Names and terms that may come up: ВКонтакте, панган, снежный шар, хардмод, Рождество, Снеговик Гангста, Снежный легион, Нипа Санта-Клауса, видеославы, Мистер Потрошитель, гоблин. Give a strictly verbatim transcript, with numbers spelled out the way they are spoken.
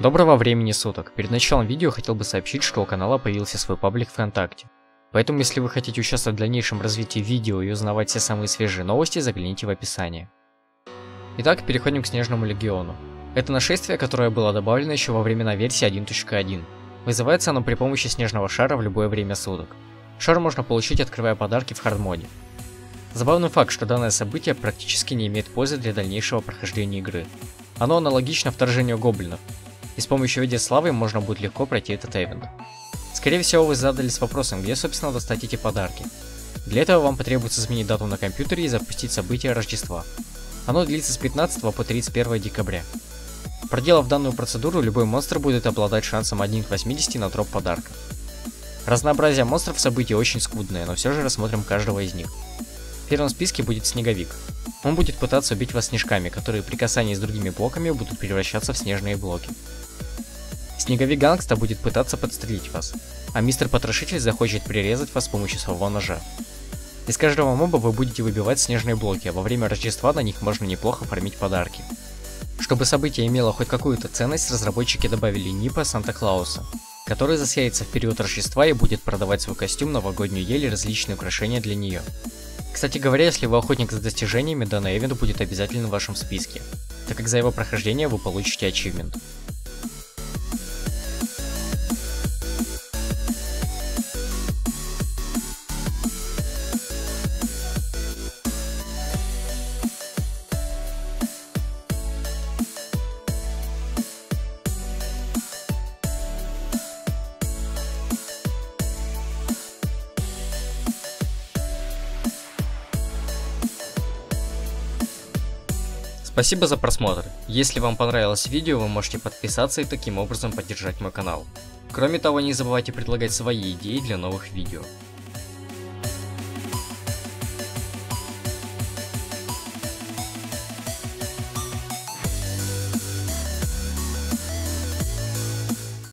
Доброго времени суток. Перед началом видео хотел бы сообщить, что у канала появился свой паблик ВКонтакте. Поэтому, если вы хотите участвовать в дальнейшем развитии видео и узнавать все самые свежие новости, загляните в описание. Итак, переходим к Снежному легиону. Это нашествие, которое было добавлено еще во времена версии один точка один. Вызывается оно при помощи снежного шара в любое время суток. Шар можно получить, открывая подарки в хардмоде. Забавный факт, что данное событие практически не имеет пользы для дальнейшего прохождения игры. Оно аналогично вторжению гоблинов. И с помощью видеославы можно будет легко пройти этот эвент. Скорее всего, вы задались вопросом, где собственно достать эти подарки. Для этого вам потребуется изменить дату на компьютере и запустить событие Рождества. Оно длится с пятнадцатого по тридцать первое декабря. Проделав данную процедуру, любой монстр будет обладать шансом один к восьмидесяти на дроп подарка. Разнообразие монстров в событии очень скудное, но все же рассмотрим каждого из них. В первом списке будет Снеговик. Он будет пытаться убить вас снежками, которые при касании с другими блоками будут превращаться в снежные блоки. Снеговик Гангста будет пытаться подстрелить вас, а Мистер Потрошитель захочет прирезать вас с помощью своего ножа. Из каждого моба вы будете выбивать снежные блоки, а во время Рождества на них можно неплохо фармить подарки. Чтобы событие имело хоть какую-то ценность, разработчики добавили Нипа Санта-Клауса, который засяется в период Рождества и будет продавать свой костюм, новогоднюю ель и различные украшения для нее. Кстати говоря, если вы охотник за достижениями, данный эвент будет обязательно в вашем списке, так как за его прохождение вы получите ачивмент. Спасибо за просмотр. Если вам понравилось видео, вы можете подписаться и таким образом поддержать мой канал. Кроме того, не забывайте предлагать свои идеи для новых видео.